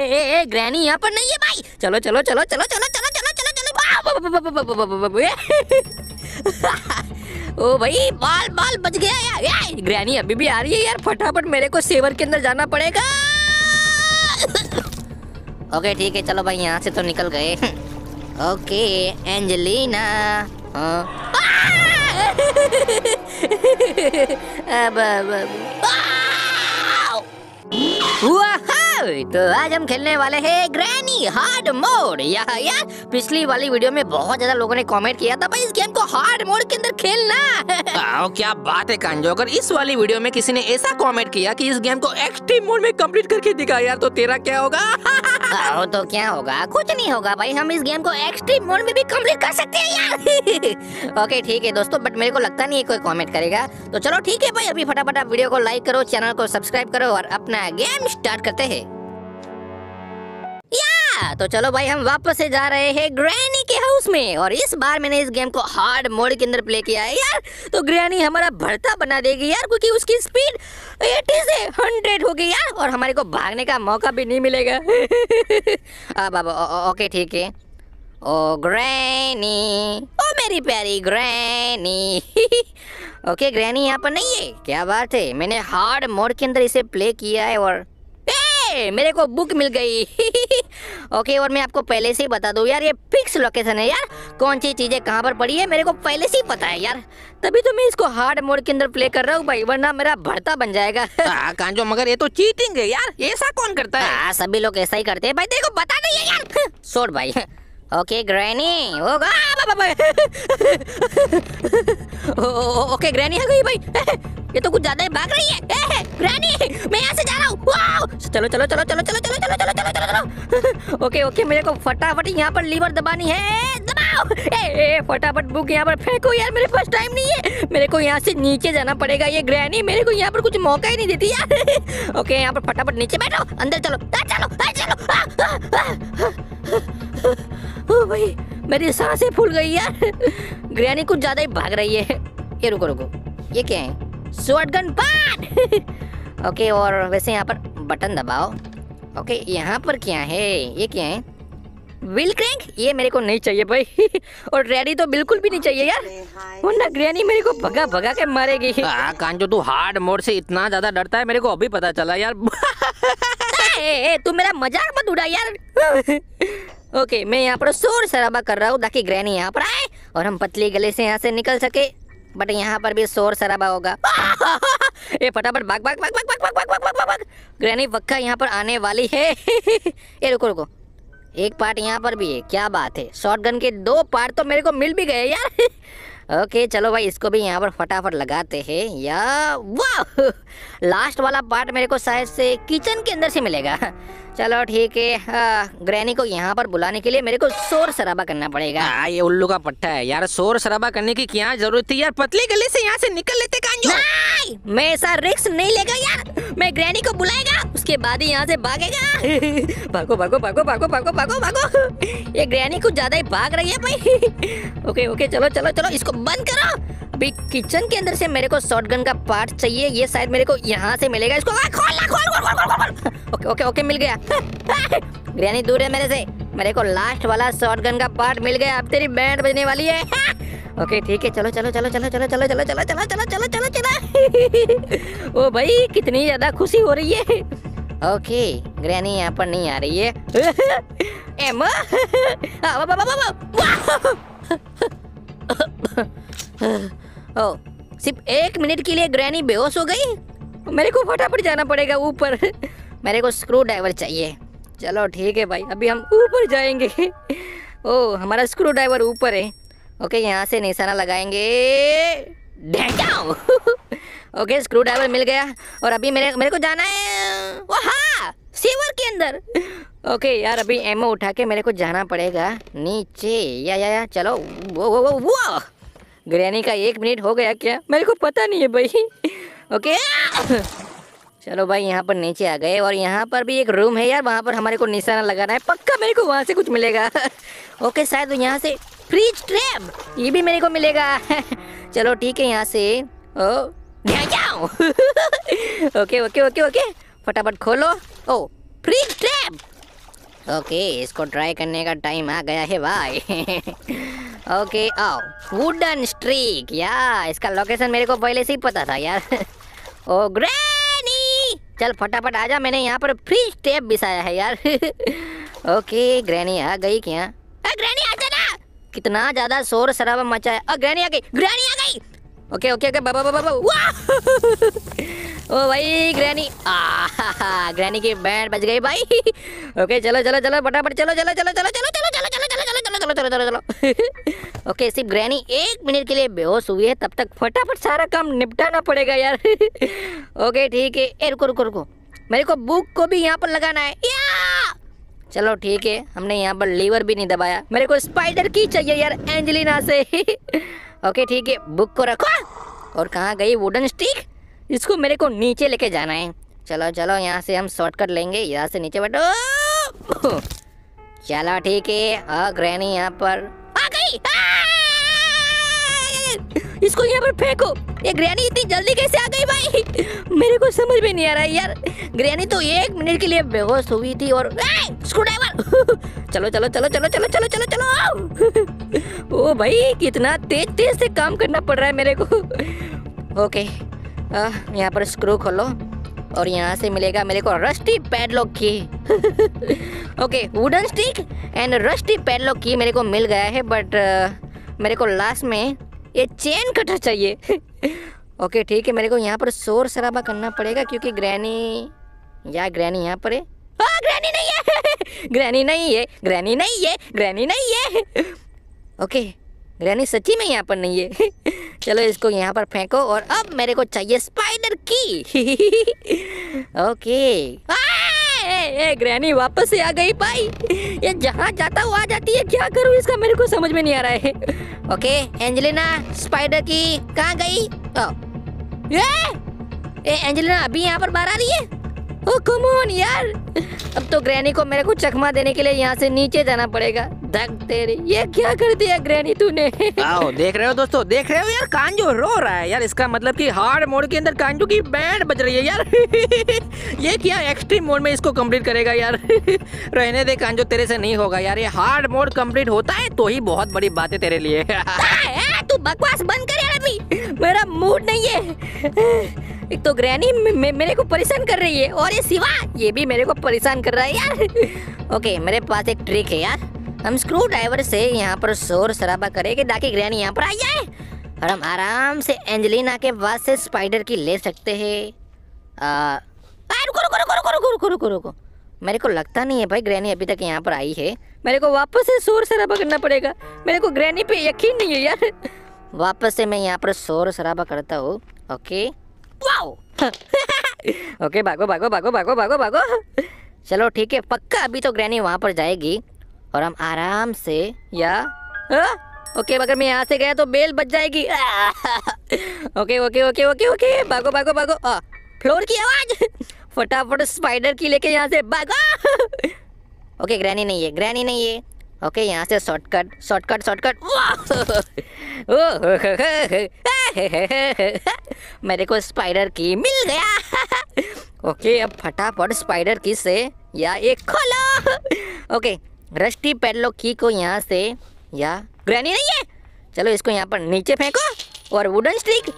ए granny यहाँ पर नहीं है भाई। चलो चलो चलो चलो चलो चलो चलो चलो। ओ भाई बाल बाल बच गया यार। ग्रैनी अभी भी आ रही है यार, फटाफट मेरे को सेवर के अंदर जाना पड़ेगा। ओके ठीक है, चलो भाई यहाँ से तो निकल गए। ओके एंजेलिना तो आज हम खेलने वाले हैं ग्रैनी हार्ड मोड। यार पिछली वाली वीडियो में बहुत ज्यादा लोगों ने कमेंट किया था भाई इस गेम को हार्ड मोड के अंदर खेलना। आओ क्या बात है कांजो, अगर इस वाली वीडियो में किसी ने ऐसा कमेंट किया कि इस गेम को एक्सट्रीम मोड में कंप्लीट करके दिखा यार, तो तेरा क्या होगा? आओ तो क्या होगा, कुछ नहीं होगा भाई, हम इस गेम को एक्सट्रीम मोड में भी कंप्लीट कर सकते हैं यार। ओके ठीक है दोस्तों, बट मेरे को लगता नहीं है कोई कमेंट करेगा। तो चलो ठीक है भाई, अभी फटाफट आप वीडियो को लाइक करो, चैनल को सब्सक्राइब करो और अपना गेम स्टार्ट करते हैं। तो चलो भाई हम वापस से जा रहे हैं ग्रैनी के हाउस में, और इस बार मैंने इस गेम को हार्ड मोड के अंदर प्ले किया है यार। तो ग्रैनी हमारा भरता बना देगी यार, क्योंकि उसकी स्पीड 80 से 100 हो गई यार, और हमारे को भागने का मौका भी नहीं मिलेगा। अब ओके ठीक है। ओ ग्रैनी, ओ मेरी प्यारी ग्रैनी। ओके ग्रैनी यहाँ पर नहीं है, क्या बात है, मैंने हार्ड मोड के अंदर इसे प्ले किया है और मेरे को बुक मिल गई। ओके, और मैं आपको पहले से ही बता दूं यार, ये फिक्स लोकेशन है यार, कौन सी चीजें कहां पर पड़ी है मेरे को पहले से ही पता है यार, तभी तो मैं इसको हार्ड मोड के अंदर प्ले कर रहा हूँ भाई, वरना मेरा भरता बन जाएगा। कांजो मगर ये तो चीटिंग है यार, ऐसा कौन करता है? सभी लोग ऐसा ही करते हैं भाई, तेरे को बता नहीं है यार। छोड़ भाई। ओके ग्रैनी, ओके ग्रैनी आ गई भाई, ये तो कुछ ज्यादा ही भाग रही है। ग्रैनी मैं यहाँ से जा रहा हूँ, चलो चलो चलो चलो चलो चलो चलो चलो चलो चलो। ओके ओके, मेरे को फटाफट यहाँ पर लीवर दबानी है, दबाओ। फटाफट बुक यहाँ पर फेंको यार, मेरे पास टाइम नहीं है, मेरे को यहाँ से नीचे जाना पड़ेगा। ये ग्रैनी मेरे को यहाँ पर कुछ मौका ही नहीं देती यार। ओके यहाँ पर फटाफट नीचे बैठो, अंदर चलो चलो चलो। भाई मेरी सांसें फूल गई यार, ग्रैनी कुछ ज्यादा ही भाग रही है। ये रुको रुको, ये क्या है? Shotgun part. ओके, और वैसे यहाँ पर बटन दबाओ। ओके यहाँ पर क्या है, ये क्या है? व्हील क्रैंक, ये मेरे को नहीं चाहिए भाई। और रेडी तो बिल्कुल भी नहीं चाहिए यार, वरना ग्रैनी मेरे को भगा भगा के मारेगी। कांजो तू हार्ड मोड से इतना ज्यादा डरता है, मेरे को अभी पता चला यार। तू मेरा मजाक मत उड़ा यार। ओके मैं यहाँ पर शोर शराबा कर रहा हूँ ताकि ग्रैनी यहाँ पर आए और हम पतली गले से यहाँ से निकल सके, बट यहाँ पर भी शोर शराबा होगा। ये फटाफट भाग भाग भाग भाग भाग भाग भाग भाग। ग्रैनी पक्का यहाँ पर आने वाली है। ये रुको रुको, एक पार्ट यहाँ पर भी है, क्या बात है, शॉटगन के दो पार्ट तो मेरे को मिल भी गए यार। ओके चलो भाई इसको भी यहाँ पर फटाफट लगाते हैं यार। वाह, लास्ट वाला पार्ट मेरे को शायद से किचन के अंदर से मिलेगा। चलो ठीक है, ग्रैनी को यहाँ पर बुलाने के लिए मेरे को शोर शराबा करना पड़ेगा। ये उल्लू का पट्टा है यार, शोर शराबा करने की क्या जरूरत थी यार, पतली गली से यहाँ से निकल लेते कांजो। नहीं, मैं ऐसा रिस्क नहीं लेगा यार, मैं ग्रैनी को बुलाएगा उसके बाद ही यहाँ से भागेगा। भागो भागो भागो भागो भागो भागो भागो, ये ग्रैनी कुछ ज्यादा ही भाग रही है भाई। ओके ओके चलो चलो चलो, इसको बंद करो। अभी किचन के अंदर से मेरे को शॉटगन का पार्ट चाहिए, ये शायद मेरे को यहाँ से मिलेगा। इसको खोल। ओके ओके ओके मिल गया। ग्रैनी दूर है मेरे से, मेरे को लास्ट वाला शॉटगन का पार्ट मिल गया, अब तेरी बैंड बजने वाली है। ओके ठीक है, चलो चलो चलो चलो चलो चलो चलो चलो चलो चलो चलो चलो चलो। ओ भाई कितनी ज्यादा खुशी हो रही है। ओके ग्रैनी यहाँ पर नहीं आ रही है। ओ, सिर्फ 1 मिनट के लिए ग्रैनी बेहोश हो गई, मेरे को फटाफट जाना पड़ेगा ऊपर। मेरे को स्क्रू ड्राइवर चाहिए। चलो ठीक है भाई, अभी हम ऊपर जाएंगे। ओ हमारा स्क्रू ड्राइवर ऊपर है। ओके यहाँ से निशाना लगाएंगे। ओके स्क्रू ड्राइवर मिल गया, और अभी मेरे को जाना है वहाँ सेवर के अंदर। ओके यार अभी एमओ उठा के मेरे को जाना पड़ेगा नीचे। या चलो। वो ग्रैनी का 1 मिनट हो गया क्या, मेरे को पता नहीं है भाई। ओके चलो भाई यहाँ पर नीचे आ गए, और यहाँ पर भी एक रूम है यार, वहाँ पर हमारे को निशाना लगाना है, पक्का मेरे को वहाँ से कुछ मिलेगा। ओके शायद यहाँ से फ्रीज ट्रैप, ये भी मेरे को मिलेगा। चलो ठीक है यहाँ से। ओके ओके ओके ओके फटाफट खोलो। ओ फ्रीज ट्रैप, ओके, इसको ट्राई करने का टाइम आ गया है भाई। ओके आओ, वुडन स्ट्रीक यार, इसका लोकेशन मेरे को पहले से ही पता था यार। ओ ग्रैनी चल फटाफट आजा, मैंने यहाँ पर फ्री स्टेप बिछाया है यार। ओके ग्रैनी आ गई क्या? ग्रैनी आजा ना, कितना ज्यादा शोर शराबा मचा है। ग्रैनी आ गई, ग्रैनी आ गई। ओके ओके ओके बाबा बाबा ओ भाई ग्रैनी, ग्रैनी की बैंड बज गई भाई। ओके चलो चलो चलो फटाफट, चलो चलो चलो चलो चलो चलो चलो चलो चलो चलो चलो चलो। ओके सिर्फ ग्रैनी 1 मिनट के लिए बेहोश हुई है, तब तक फटाफट सारा काम निपटाना पड़ेगा यार। ओके ठीक है, ए रुको रुको रुको, मेरे को बुक को भी यहाँ पर लगाना है। चलो ठीक है, हमने यहाँ पर लीवर भी नहीं दबाया, मेरे को स्पाइडर की चाहिए यार एंजेलिना से। ओके ठीक है, बुक को रखो। और कहाँ गई वुडन स्टिक? इसको मेरे को नीचे लेके जाना है। चलो चलो यहाँ से हम शॉर्टकट लेंगे, यहाँ से नीचे बैठो। चलो ठीक है, ग्रैनी यहाँ पर आ गई। इसको यहाँ पर फेंको। ये ग्रैनी इतनी जल्दी कैसे आ गई भाई, मेरे को समझ में नहीं आ रहा है यार। ग्रैनी तो 1 मिनट के लिए बेहोश हुई थी और स्क्रूड्राइवर। चलो चलो चलो चलो चलो चलो चलो चलो। ओ भाई कितना तेज तेज से काम करना पड़ रहा है मेरे को। ओके यहाँ पर स्क्रू खोलो और यहाँ से मिलेगा मेरे को रस्टी पैडलॉक की। Okay wooden stick and rusty padlock की मेरे को मिल गया है, बट मेरे को लास्ट में ये चेन कटर चाहिए। ओके ठीक है, मेरे को यहाँ पर शोर शराबा करना पड़ेगा क्योंकि ग्रैनी, या ग्रैनी यहाँ पर है। ग्रैनी नहीं है, ग्रैनी नहीं है, ग्रैनी नहीं है, ग्रैनी नहीं है। ओके ग्रैनी सच्ची में यहाँ पर नहीं है। चलो इसको यहाँ पर फेंको और अब मेरे को चाहिए स्पाइडर की। ओके ग्रैनी वापस से आ गई भाई, ये जहाँ जाता हुआ आ जाती है, क्या करूँ इसका मेरे को समझ में नहीं आ रहा है। ओके एंजेलिना स्पाइडर की कहाँ गई? ये एंजेलिना अभी यहाँ पर बाहर आ रही है। ओ कम ऑन यार, अब तो ग्रैनी को मेरे को चकमा देने के लिए यहाँ से नीचे जाना पड़ेगा। तेरे ये क्या कर दिया ग्रैनी तूने? आओ देख रहे हो दोस्तों, देख रहे हो यार, कांजो रो रहा है यार, इसका मतलब कि हार्ड मोड के अंदर कांजो की बैंड बज रही है यार। ये क्या एक्सट्रीम मोड में इसको कंप्लीट करेगा यार। रहने दे कांजो, तेरे से नहीं होगा यार, ये हार्ड मोड कंप्लीट होता है तो ही बहुत बड़ी बात है तेरे लिए। तू बकवास बंद कर यार, अभी मेरा मूड नहीं है। एक तो ग्रैनी मेरे को परेशान कर रही है और ये शिवा ये भी मेरे को परेशान कर रहा है यार। ओके मेरे पास एक ट्रिक है यार, हम स्क्रू ड्राइवर से यहाँ पर शोर शराबा करेंगे ताकि ग्रैनी यहाँ पर आ जाए और हम आराम से एंजेलिना के पास से स्पाइडर की ले सकते हैं। रुको रुको रुको रुको रुको रुको रुको रुको, मेरे को लगता नहीं है भाई ग्रैनी अभी तक यहाँ पर आई है, मेरे को वापस से शोर शराबा करना पड़ेगा, मेरे को ग्रैनी पे यकीन नहीं है यार। वापस से मैं यहाँ पर शोर शराबा करता हूँ। ओके ओके भागो भागो भागो भागो भागो भागो। चलो ठीक है, पक्का अभी तो ग्रैनी वहाँ पर जाएगी और हम आराम से या ओके अगर मैं यहाँ से गया तो बेल बज जाएगी। Okay okay okay okay okay भागो भागो भागो, फ्लोर की आवाज। फटाफट स्पाइडर की लेके यहाँ से भागो। ओके ग्रैनी नहीं है, ग्रैनी नहीं है। ओके यहाँ से शॉर्टकट शॉर्टकट शॉर्टकट, मेरे को स्पाइडर की मिल गया। ओके अब फटाफट स्पाइडर की से या एक खोलो। ओके रस्टी पैडलॉक की को यहाँ से या ग्रैनी नहीं है, चलो इसको यहाँ पर नीचे फेंको और वुडन स्टिक।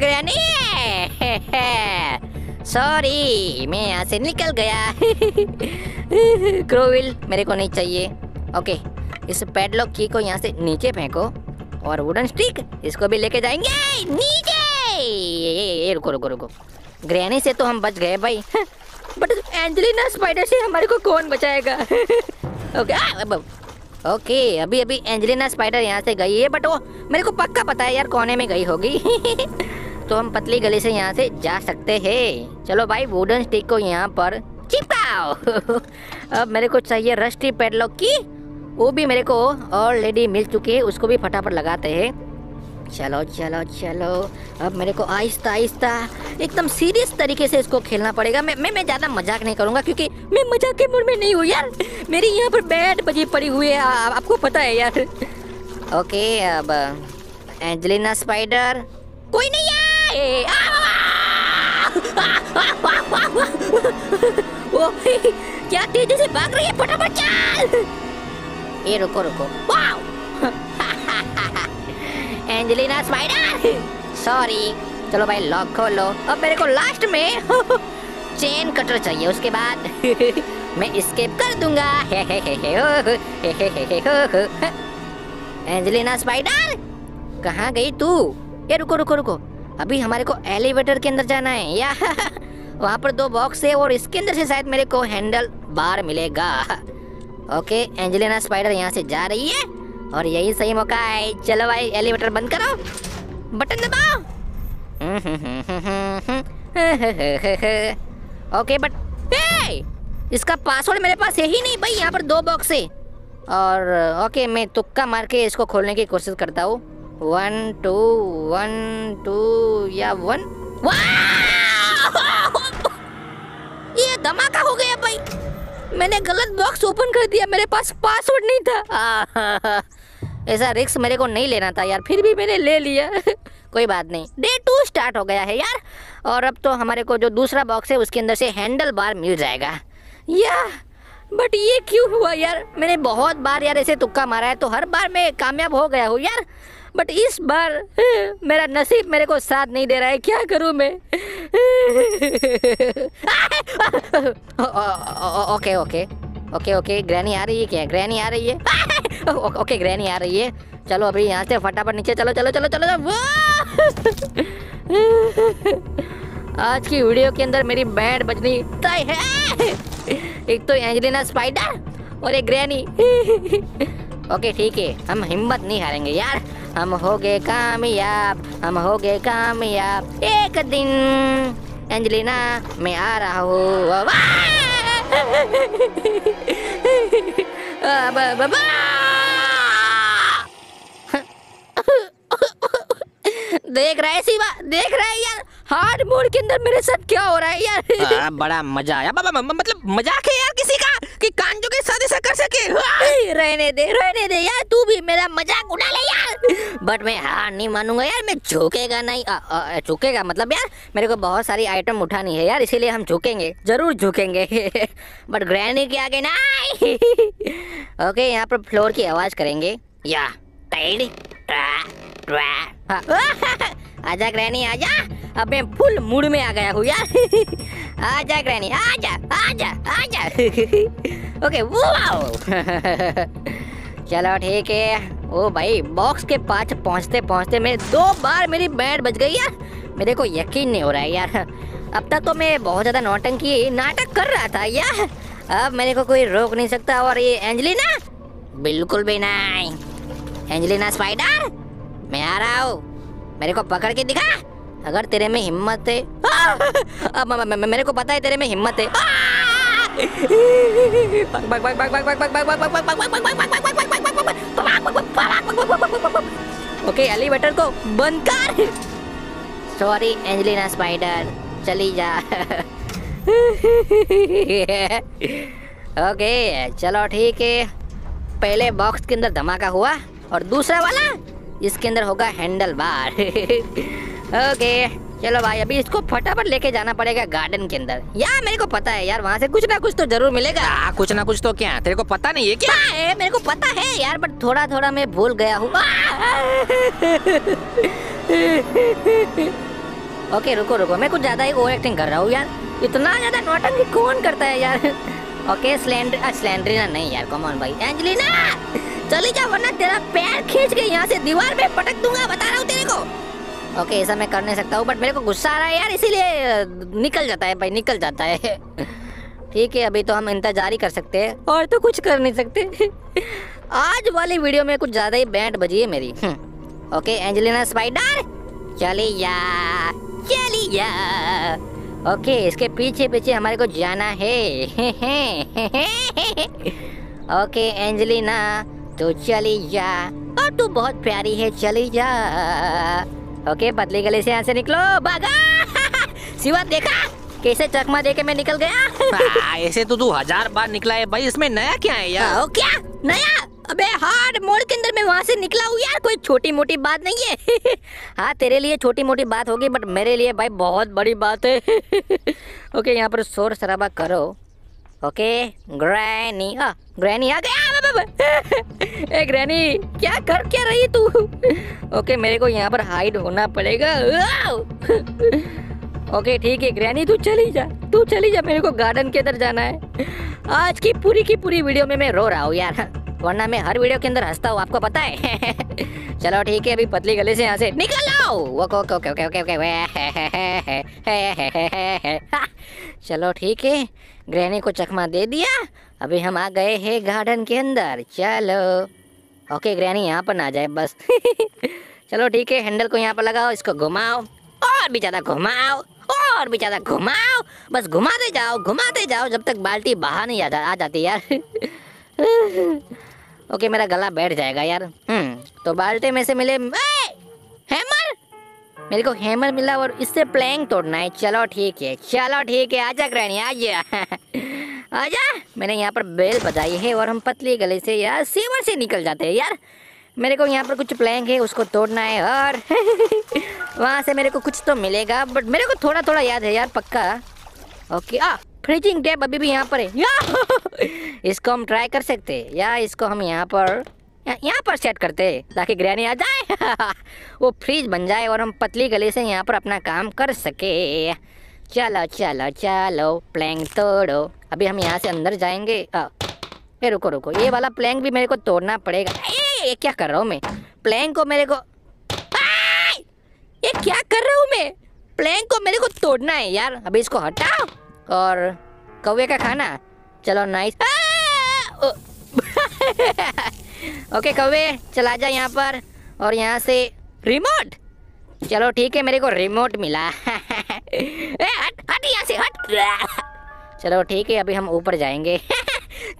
ग्रैनी सॉरी मैं यहाँ से निकल गया। क्रोविल मेरे को नहीं चाहिए। ओके इस पैडलॉक की को यहाँ से नीचे फेंको और वुडन स्टिक इसको भी लेके जाएंगे नीचे। रुको रुको रुको, ग्रैनी से तो हम बच गए भाई, बट एंजेलिना स्पाइडर से हमारे को कौन बचाएगा? ओके ओके अभी अभी एंजेलिना स्पाइडर यहाँ से गई है, बट वो मेरे को पक्का पता है यार कोने में गई होगी। तो हम पतली गली से यहाँ से जा सकते हैं। चलो भाई वुडन स्टिक को यहाँ पर चिपकाओ। अब मेरे को चाहिए रस्टी पैडलॉक की, वो भी मेरे को ऑलरेडी मिल चुकी है, उसको भी फटाफट लगाते हैं। चलो चलो चलो अब मेरे को आहिस्ता आहिस्ता एकदम सीरियस तरीके से इसको खेलना पड़ेगा। मैं ज़्यादा मजाक नहीं करूँगा क्योंकि मैं मजाक के मूड में नहीं हूँ यार, मेरी यहाँ पर बैट बजी पड़ी हुई है, आपको पता है यार। ओके अब एंजेलिना स्पाइडर कोई नहीं है। ओ क्या तेजी से भाग रही है, फटाफट चल। ये रुको रुको, एंजेलिना स्पाइडर, सॉरी। चलो भाई लॉक खोलो। अब मेरे को लास्ट में चेन कटर चाहिए, उसके बाद मैं एस्केप कर दूंगा। एंजेलिना स्पाइडर कहाँ गई तू? ये रुको रुको रुको, अभी हमारे को एलिवेटर के अंदर जाना है। या वहाँ पर दो बॉक्स है और इसके अंदर से शायद मेरे को हैंडल बार मिलेगा। ओके, एंजेलिना स्पाइडर यहाँ से जा रही है और यही सही मौका है। चलो भाई एलिवेटर बंद करो, बटन दबाओ। ओके बट इसका पासवर्ड मेरे पास यही नहीं भाई। यहाँ पर दो बॉक्स है और ओके मैं तुक्का मार के इसको खोलने की कोशिश करता हूँ। 1 2 1 2 या 1। ये धमाका हो गया भाई, मैंने गलत बॉक्स ओपन कर दिया, मेरे पास पासवर्ड नहीं था। ऐसा रिस्क मेरे को नहीं लेना था यार, फिर भी मैंने ले लिया। कोई बात नहीं, डे 2 स्टार्ट हो गया है यार। और अब तो हमारे को जो दूसरा बॉक्स है उसके अंदर से हैंडल बार मिल जाएगा। या बट ये क्यों हुआ यार? मैंने बहुत बार यार ऐसे तुक्का मारा है तो हर बार मैं कामयाब हो गया हूँ यार, बट इस बार मेरा नसीब मेरे को साथ नहीं दे रहा है। क्या करूँ मैं? Okay okay okay okay, granny आ रही है क्या? ग्रैनी आ रही है। ओके ग्रैनी आ रही है। चलो अभी यहाँ से फटाफट नीचे चलो चलो चलो चलो। आज की वीडियो के अंदर मेरी बैंड बजनी तय है, एक तो एंजेलिना स्पाइडर और एक ग्रैनी। ओके ठीक है, हम हिम्मत नहीं हारेंगे यार, हम हो गए कामयाब, हम हो गए कामयाब। एक दिन एंजेलिना मैं आ रहा हूँ। देख रहा है शिवा, देख रहा है यार हार्ड मोड के अंदर मेरे साथ क्या हो रहा है यार। बड़ा मजा आया बाबा, मतलब मजाक है यार किसी का कि कांजो के साथ ऐसा कर सके। रहने दे यार, तू भी मेरा मजाक उड़ा ले यार। बट मैं हार नहीं मानूंगा यार, मैं झुकेगा नहीं। झुकेगा मतलब यार मेरे को बहुत सारी आइटम उठानी है यार, इसीलिए हम झुकेंगे, जरूर झुकेंगे। बट ग्रैनी के आगे ना। ओके यहाँ पर फ्लोर की आवाज करेंगे या आजा ग्रैनी आजा, अब मैं फुल मूड में आ गया हूँ यार। आजा ग्रैनी आजा आजा आजा। ओके वो आओ। चलो ठीक है। ओ भाई बॉक्स के पास पहुँचते पहुँचते मैं 2 बार मेरी बैंड बज गई यार, मेरे को यकीन नहीं हो रहा है यार। अब तक तो मैं बहुत ज़्यादा नाटक कर रहा था यार, अब मेरे को कोई रोक नहीं सकता। और ये एंजेलिना बिल्कुल भी नहीं। एंजेलिना स्पाइडर मैं आ रहा हूँ, मेरे को पकड़ के दिखा अगर तेरे में हिम्मत है। अब मेरे को पता है तेरे में हिम्मत है। ओके एलिवेटर को बंद कर। सॉरी एंजेलिना स्पाइडर, चली जा। ओके चलो ठीक है, पहले बॉक्स के अंदर धमाका हुआ और दूसरा वाला इसके अंदर होगा हैंडल बार। ओके चलो भाई अभी इसको फटाफट लेके जाना पड़ेगा गार्डन के अंदर। यार मेरे को पता है यार वहाँ से कुछ ना कुछ तो जरूर मिलेगा। कुछ ना कुछ तो क्या तेरे को पता नहीं है क्या? है मेरे को पता है यार, बट थोड़ा थोड़ा मैं भूल गया हूँ। ओके रुको रुको, मैं कुछ ज्यादा ही ओवर एक्टिंग कर रहा हूँ यार, इतना ज्यादा नौटंकी कौन करता है यार। ओके स्लेंड्रिना नहीं यार, कम ऑन भाई। एंजेलिना चली जा वरना तेरा पैर खींच के यहाँ से दीवार में पटक दूंगा, बता रहा हूँ तेरे को। ओके ऐसा मैं कर नहीं सकता हूँ, बट मेरे को गुस्सा आ रहा है यार इसीलिए निकल जाता है भाई, निकल जाता है। ठीक है अभी तो हम इंतजार ही कर सकते हैं और तो कुछ कर नहीं सकते। आज वाली वीडियो में कुछ ज़्यादा ही बैंड बजी है मेरी। ओके एंजेलिना स्पाइडर चली जा चली जा। ओके इसके पीछे पीछे हमारे को जाना है। ओके एंजेलिना तो चली जा, और तू बहुत प्यारी है चली जा। ओके पतली गली से यहाँ से निकलो, भागा। शिवा देखा कैसे चकमा देके मैं निकल गया। ऐसे तो तू 1000 बार निकला है भाई, इसमें नया क्या है यार? क्या नया? अबे हार्ड मोड़ के अंदर मैं वहाँ से निकला हूँ यार, कोई छोटी मोटी बात नहीं है। हाँ तेरे लिए छोटी मोटी बात होगी बट मेरे लिए भाई बहुत बड़ी बात है। ओके यहाँ पर शोर शराबा करो। ओके ग्रैनी, आ ग्रैनी आ गया। ए ग्रैनी क्या रही तू? ओके मेरे को यहाँ पर हाइड होना पड़ेगा। ओके ठीक है ग्रैनी तू चली जा, मेरे को गार्डन के अंदर जाना है। आज की पूरी वीडियो में मैं रो रहा हूँ यार, वरना मैं हर वीडियो के अंदर हंसता हूँ आपको पता है। चलो ठीक है अभी पतली गली से यहाँ से निकल आओ। ओके चलो ठीक है ग्रैनी को चकमा दे दिया, अभी हम आ गए हैं गार्डन के अंदर। चलो ओके ग्रैनी यहाँ पर ना जाए बस। चलो ठीक है हैंडल को यहाँ पर लगाओ, इसको घुमाओ और भी ज़्यादा घुमाओ और भी ज़्यादा घुमाओ, बस घुमाते जाओ जब तक बाल्टी बाहर नहीं आ जाती यार। ओके मेरा गला बैठ जाएगा यार। तो बाल्टी में से मिले हैमर, मेरे को हैमर मिला और इससे प्लैंक तोड़ना है। चलो ठीक है आजा ग्रैनी आजा। आजा मैंने यहाँ पर बेल बजाई है और हम पतली गली से यार सीवर से निकल जाते हैं यार। मेरे को यहाँ पर कुछ प्लैंक है उसको तोड़ना है और वहाँ से मेरे को कुछ तो मिलेगा बट मेरे को थोड़ा थोड़ा याद है यार पक्का। ओके फ्रीजिंग टैप अभी भी यहाँ पर है या। इसको हम ट्राई कर सकते हैं या इसको हम यहाँ पर सेट करते हैं ताकि ग्रैनी आ जाए। वो फ्रीज बन जाए और हम पतली गली से यहाँ पर अपना काम कर सके। चलो प्लैंक तोड़ो, अभी हम यहाँ से अंदर जाएंगे। ये रुको ये वाला प्लैंक भी मेरे को तोड़ना पड़ेगा। ये क्या कर रहा हूँ मैं प्लैंक को मेरे को ये क्या कर रहा हूँ मैं प्लैंक को मेरे को तोड़ना है यार। अभी इसको हटाओ और कौवे का खाना। चलो नाइस। ओके कौवे चला जा यहाँ पर और यहाँ से रिमोट। चलो ठीक है मेरे को रिमोट मिला। हट यहाँ से हट। चलो ठीक है अभी हम ऊपर जाएंगे।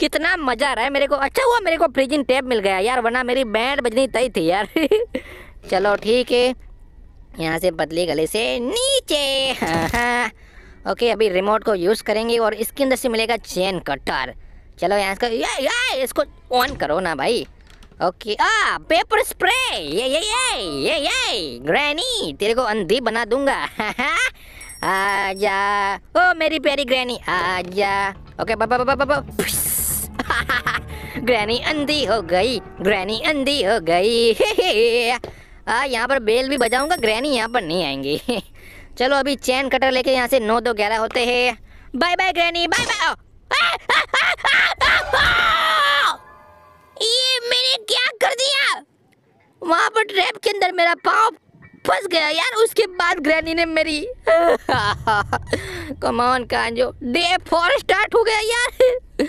कितना मजा आ रहा है मेरे को। अच्छा हुआ मेरे को फ्रीजिंग टैप मिल गया यार, वरना मेरी बैंड बजनी तय थी यार। चलो ठीक है यहाँ से पतली गली से नीचे। ओके अभी रिमोट को यूज़ करेंगे और इसके अंदर से मिलेगा चेन कटर। चलो यहाँ इसको ऑन करो ना भाई। Okay pepper spray. ये ग्रैनी तेरे को अंधी बना दूंगा। आजा ओ मेरी प्यारी ग्रैनी आजा। ओके बाबा ग्रैनी अंधी हो गई, ग्रैनी अंधी हो गई। यहाँ पर बेल भी बजाऊंगा, ग्रैनी यहाँ पर नहीं आएंगी। चलो अभी चैन कटर लेके यहाँ से 9-2-11 होते हैं। Bye bye granny bye bye. ये मैंने क्या कर दिया? वहाँ पर ट्रैप के अंदर मेरा पाँव फंस गया यार, उसके बाद ग्रैनी ने मेरी कम ऑन कांजो डे फॉर स्टार्ट हो गया यार।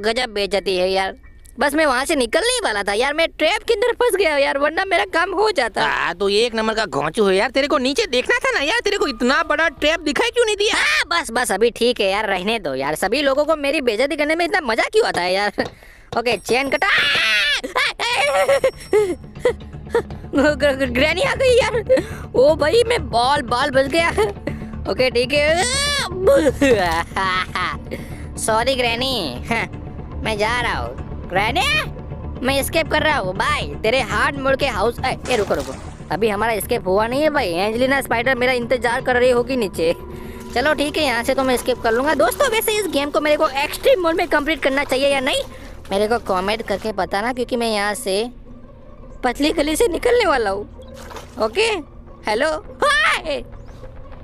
गजब बेइज्जती है यार, बस मैं वहाँ से निकलने ही वाला था यार, मैं ट्रैप के अंदर फंस गया यार, वरना मेरा काम हो जाता। तो एक नंबर का घोंचू है यार, तेरे को नीचे देखना था ना यार, तेरे को इतना बड़ा ट्रैप दिखाई क्यों नहीं दिया? बस अभी ठीक है यार, रहने दो यार, सभी लोगों को मेरी बेइज्जती करने में इतना मजा क्यों आता है यार। ओके चैन कटा। ग्रैनी आ गई यार। ओ भाई मैं बाल बच गया। ओके ठीक है सॉरी ग्रैनी, मैं जा रहा हूँ। ग्रैनी मैं एस्केप कर रहा हूँ भाई, तेरे हार्ड मोड़ के हाउस। ए रुको अभी हमारा एस्केप हुआ नहीं है भाई, एंजेलिना स्पाइडर मेरा इंतजार कर रही होगी नीचे। चलो ठीक है यहाँ से तो मैं एस्केप कर लूँगा। दोस्तों वैसे इस गेम को मेरे को एक्सट्रीम मोड में कंप्लीट करना चाहिए या नहीं, मेरे को कमेंट करके बताना, क्योंकि मैं यहाँ से पतली गली से निकलने वाला हूँ। Okay hello.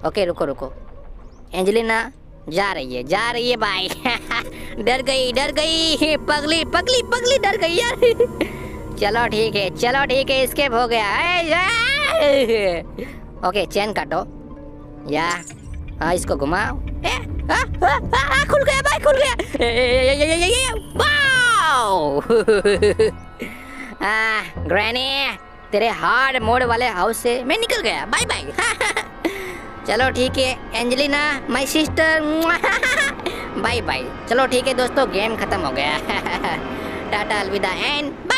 ओके रुको एंजेलिना जा रही है भाई। डर गई पगली डर गई यार। चलो ठीक है एस्केप हो गया। ओके चेन काटो या इसको घुमाओ। खुल गया भाई खुल गया। ये वाओ। ग्रैनी तेरे हार्ड मोड़ वाले हाउस से मैं निकल गया, बाय बाय। चलो ठीक है Angelina my sister bye bye. चलो ठीक है दोस्तों गेम खत्म हो गया। टाटा अलविदा एंड